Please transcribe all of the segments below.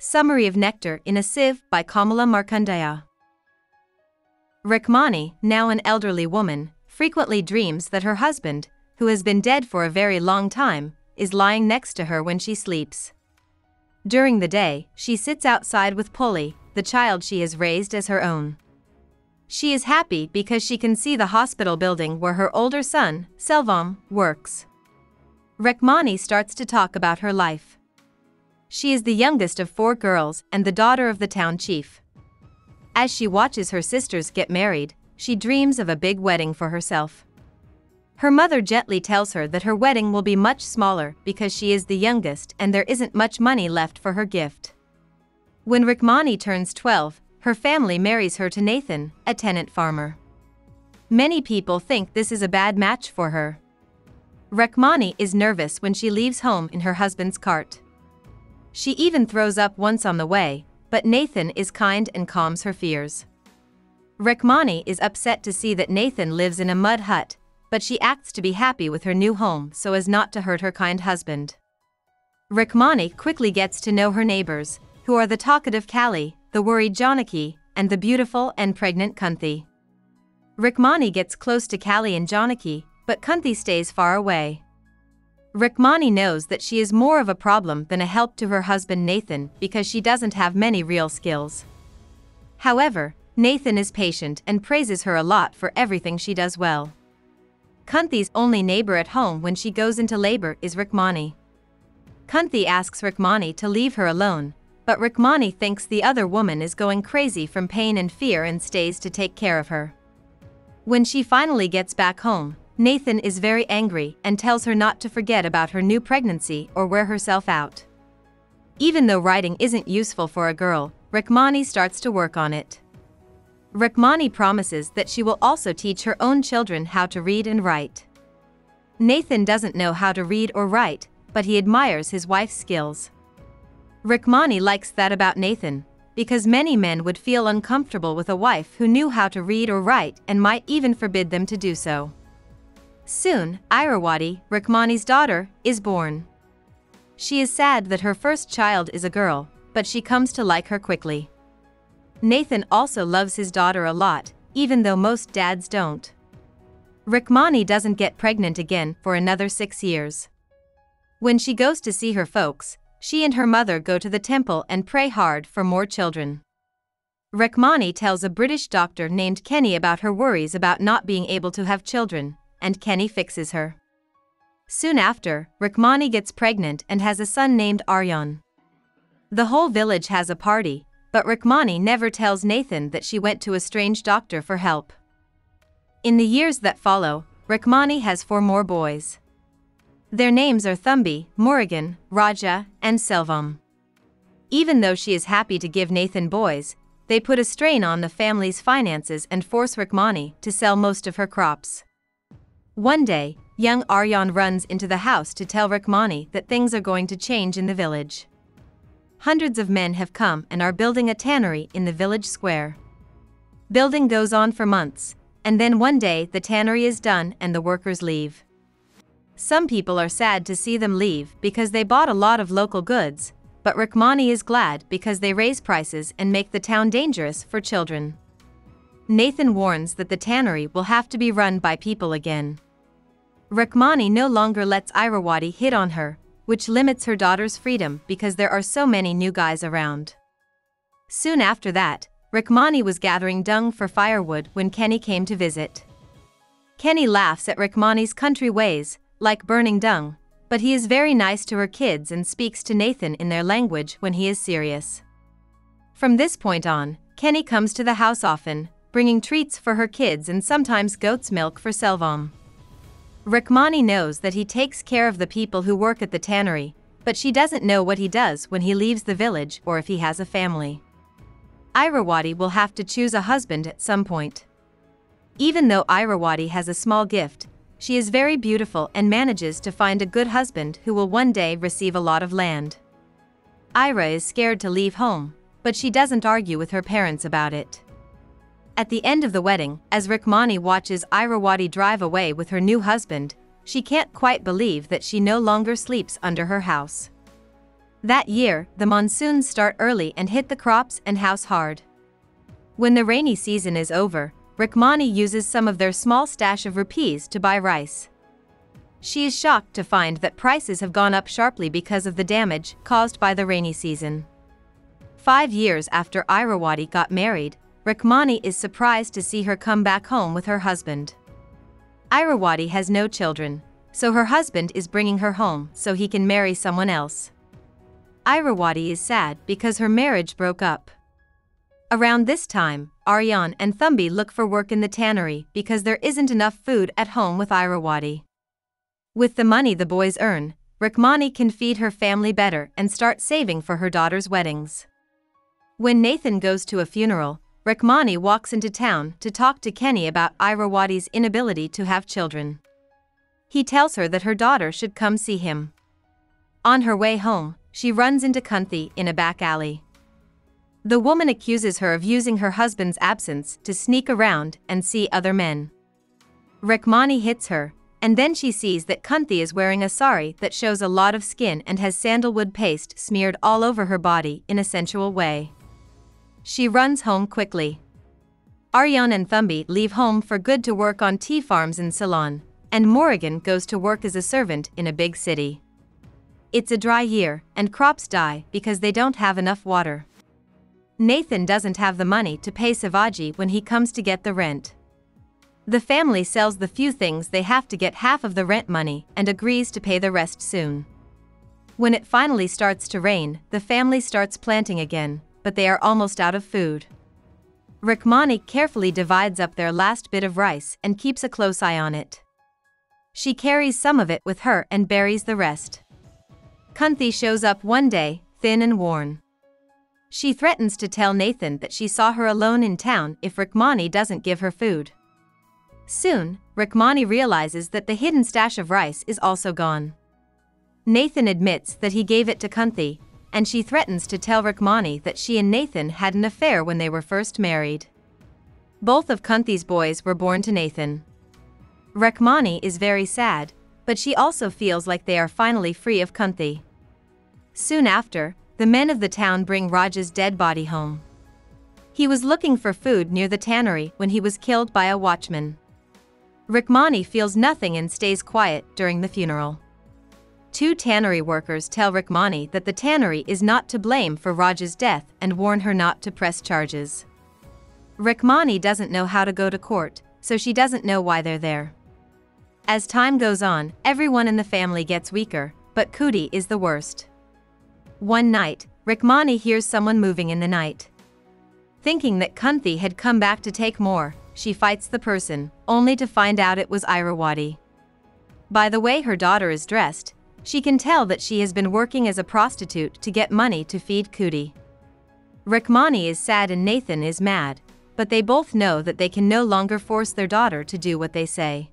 Summary of Nectar in a Sieve by Kamala Markandaya. Rukmani, now an elderly woman, frequently dreams that her husband, who has been dead for a very long time, is lying next to her when she sleeps. During the day, she sits outside with Polly, the child she has raised as her own. She is happy because she can see the hospital building where her older son, Ceylon, works. Rukmani starts to talk about her life. She is the youngest of four girls and the daughter of the town chief. As she watches her sisters get married, she dreams of a big wedding for herself. Her mother gently tells her that her wedding will be much smaller because she is the youngest and there isn't much money left for her gift. When Rukmani turns 12, her family marries her to Nathan, a tenant farmer. Many people think this is a bad match for her. Rukmani is nervous when she leaves home in her husband's cart. She even throws up once on the way, but Nathan is kind and calms her fears. Rukmani is upset to see that Nathan lives in a mud hut, but she acts to be happy with her new home so as not to hurt her kind husband. Rukmani quickly gets to know her neighbors, who are the talkative Kali, the worried Janaki, and the beautiful and pregnant Kunthi. Rukmani gets close to Kali and Janaki, but Kunthi stays far away. Rukmani knows that she is more of a problem than a help to her husband Nathan because she doesn't have many real skills. However, Nathan is patient and praises her a lot for everything she does well. Kunthi's only neighbor at home when she goes into labor is Rukmani. Kunthi asks Rukmani to leave her alone, but Rukmani thinks the other woman is going crazy from pain and fear and stays to take care of her. When she finally gets back home, Nathan is very angry and tells her not to forget about her new pregnancy or wear herself out. Even though writing isn't useful for a girl, Rukmani starts to work on it. Rukmani promises that she will also teach her own children how to read and write. Nathan doesn't know how to read or write, but he admires his wife's skills. Rukmani likes that about Nathan, because many men would feel uncomfortable with a wife who knew how to read or write and might even forbid them to do so. Soon, Irawadi, Rukmani's daughter, is born. She is sad that her first child is a girl, but she comes to like her quickly. Nathan also loves his daughter a lot, even though most dads don't. Rukmani doesn't get pregnant again for another 6 years. When she goes to see her folks, she and her mother go to the temple and pray hard for more children. Rukmani tells a British doctor named Kenny about her worries about not being able to have children, and Kenny fixes her. Soon after, Rukmani gets pregnant and has a son named Aryan. The whole village has a party, but Rukmani never tells Nathan that she went to a strange doctor for help. In the years that follow, Rukmani has 4 more boys. Their names are Thumbi, Murugan, Raja, and Selvam. Even though she is happy to give Nathan boys, they put a strain on the family's finances and force Rukmani to sell most of her crops. One day, young Aryan runs into the house to tell Rukmani that things are going to change in the village. Hundreds of men have come and are building a tannery in the village square. Building goes on for months, and then one day the tannery is done and the workers leave. Some people are sad to see them leave because they bought a lot of local goods, but Rukmani is glad because they raise prices and make the town dangerous for children. Nathan warns that the tannery will have to be run by people again. Rukmani no longer lets Irawadi hit on her, which limits her daughter's freedom because there are so many new guys around. Soon after that, Rukmani was gathering dung for firewood when Kenny came to visit. Kenny laughs at Rukmani's country ways, like burning dung, but he is very nice to her kids and speaks to Nathan in their language when he is serious. From this point on, Kenny comes to the house often, bringing treats for her kids and sometimes goat's milk for Selvam. Rukmani knows that he takes care of the people who work at the tannery, but she doesn't know what he does when he leaves the village or if he has a family. Irawadi will have to choose a husband at some point. Even though Irawadi has a small gift, she is very beautiful and manages to find a good husband who will one day receive a lot of land. Ira is scared to leave home, but she doesn't argue with her parents about it. At the end of the wedding, as Rukmani watches Irawadi drive away with her new husband, she can't quite believe that she no longer sleeps under her house. That year, the monsoons start early and hit the crops and house hard. When the rainy season is over, Rukmani uses some of their small stash of rupees to buy rice. She is shocked to find that prices have gone up sharply because of the damage caused by the rainy season. 5 years after Irawadi got married, Rukmani is surprised to see her come back home with her husband. Irawadi has no children, so her husband is bringing her home so he can marry someone else. Irawadi is sad because her marriage broke up. Around this time, Aryan and Thumbi look for work in the tannery because there isn't enough food at home with Irawadi. With the money the boys earn, Rukmani can feed her family better and start saving for her daughter's weddings. When Nathan goes to a funeral, Rukmani walks into town to talk to Kenny about Irawadi's inability to have children. He tells her that her daughter should come see him. On her way home, she runs into Kunthi in a back alley. The woman accuses her of using her husband's absence to sneak around and see other men. Rukmani hits her, and then she sees that Kunthi is wearing a sari that shows a lot of skin and has sandalwood paste smeared all over her body in a sensual way. She runs home quickly. Aryan and Thumbi leave home for good to work on tea farms in Ceylon, and Morrigan goes to work as a servant in a big city. It's a dry year, and crops die because they don't have enough water. Nathan doesn't have the money to pay Savaji when he comes to get the rent. The family sells the few things they have to get half of the rent money and agrees to pay the rest soon. When it finally starts to rain, the family starts planting again, but they are almost out of food. Rukmani carefully divides up their last bit of rice and keeps a close eye on it. She carries some of it with her and buries the rest. Kunthi shows up one day, thin and worn. She threatens to tell Nathan that she saw her alone in town if Rukmani doesn't give her food. Soon, Rukmani realizes that the hidden stash of rice is also gone. Nathan admits that he gave it to Kunthi, and she threatens to tell Rukmani that she and Nathan had an affair when they were first married. Both of Kunthi's boys were born to Nathan. Rukmani is very sad, but she also feels like they are finally free of Kunthi. Soon after, the men of the town bring Raj's dead body home. He was looking for food near the tannery when he was killed by a watchman. Rukmani feels nothing and stays quiet during the funeral. Two tannery workers tell Rukmani that the tannery is not to blame for Raj's death and warn her not to press charges. Rukmani doesn't know how to go to court, so she doesn't know why they're there. As time goes on, everyone in the family gets weaker, but Kuti is the worst. One night, Rukmani hears someone moving in the night. Thinking that Kunthi had come back to take more, she fights the person, only to find out it was Irawadi. By the way her daughter is dressed, she can tell that she has been working as a prostitute to get money to feed Kuti. Rukmani is sad and Nathan is mad, but they both know that they can no longer force their daughter to do what they say.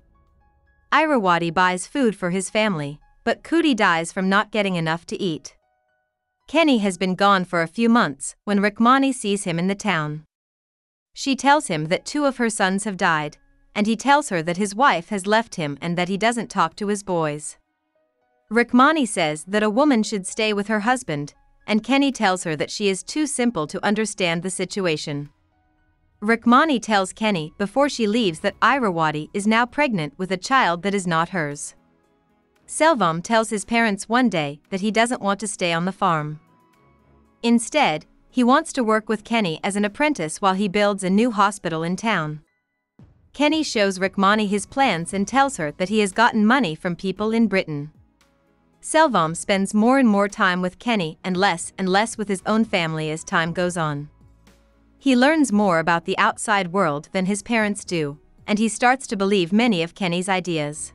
Irawadi buys food for his family, but Kuti dies from not getting enough to eat. Kenny has been gone for a few months when Rukmani sees him in the town. She tells him that two of her sons have died, and he tells her that his wife has left him and that he doesn't talk to his boys. Rukmani says that a woman should stay with her husband, and Kenny tells her that she is too simple to understand the situation. Rukmani tells Kenny before she leaves that Irawadi is now pregnant with a child that is not hers. Selvam tells his parents one day that he doesn't want to stay on the farm. Instead, he wants to work with Kenny as an apprentice while he builds a new hospital in town. Kenny shows Rukmani his plans and tells her that he has gotten money from people in Britain. Selvam spends more and more time with Kenny and less with his own family as time goes on. He learns more about the outside world than his parents do, and he starts to believe many of Kenny's ideas.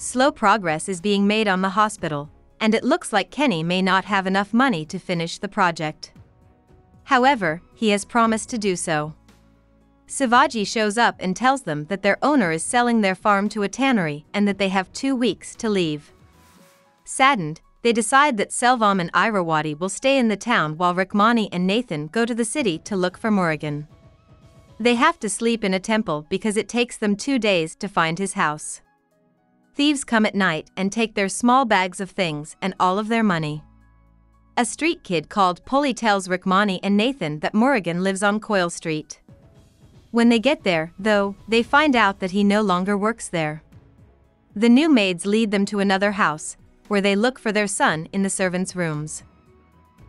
Slow progress is being made on the hospital, and it looks like Kenny may not have enough money to finish the project. However, he has promised to do so. Savaji shows up and tells them that their owner is selling their farm to a tannery and that they have 2 weeks to leave. Saddened, they decide that Selvam and Irawadi will stay in the town while Rukmani and Nathan go to the city to look for Morrigan. They have to sleep in a temple because it takes them 2 days to find his house. Thieves come at night and take their small bags of things and all of their money. a street kid called Polly tells Rukmani and Nathan that Murugan lives on Coyle Street. When they get there, though, they find out that he no longer works there. The new maids lead them to another house, where they look for their son in the servants' rooms.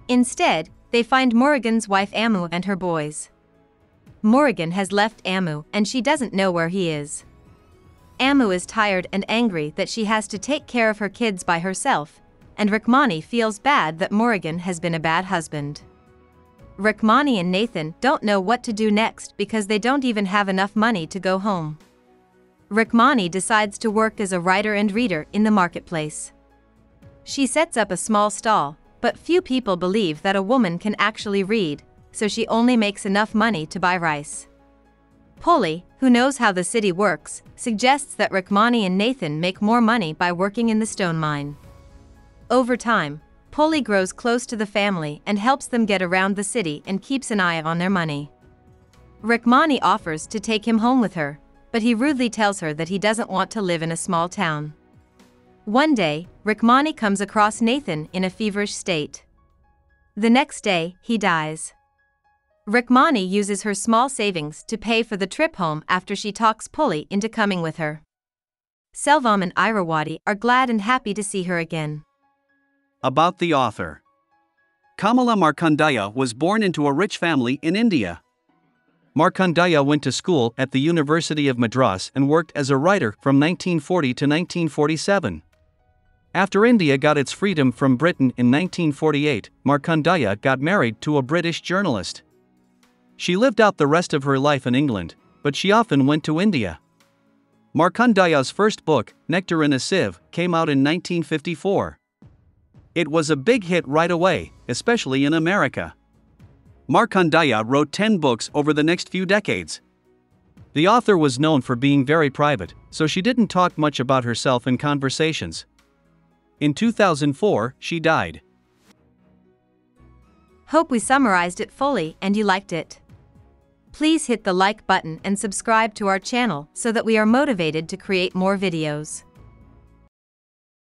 Instead, they find Murugan's wife Amu and her boys. Murugan has left Amu and she doesn't know where he is. Amu is tired and angry that she has to take care of her kids by herself, and Rukmani feels bad that Murugan has been a bad husband. Rukmani and Nathan don't know what to do next because they don't even have enough money to go home. Rukmani decides to work as a writer and reader in the marketplace. She sets up a small stall, but few people believe that a woman can actually read, so she only makes enough money to buy rice. Polly, who knows how the city works, suggests that Rukmani and Nathan make more money by working in the stone mine. Over time, Polly grows close to the family and helps them get around the city and keeps an eye on their money. Rukmani offers to take him home with her, but he rudely tells her that he doesn't want to live in a small town. One day, Rukmani comes across Nathan in a feverish state. The next day, he dies. Rukmani uses her small savings to pay for the trip home after she talks Polly into coming with her. Selvam and Irawadi are glad and happy to see her again. About the author. Kamala Markandaya was born into a rich family in India. Markandaya went to school at the University of Madras and worked as a writer from 1940 to 1947. After India got its freedom from Britain in 1948, Markandaya got married to a British journalist. She lived out the rest of her life in England, but she often went to India. Markandaya's first book, Nectar in a Sieve, came out in 1954. It was a big hit right away, especially in America. Markandaya wrote 10 books over the next few decades. The author was known for being very private, so she didn't talk much about herself in conversations. In 2004, she died. Hope we summarized it fully and you liked it. Please hit the like button and subscribe to our channel so that we are motivated to create more videos.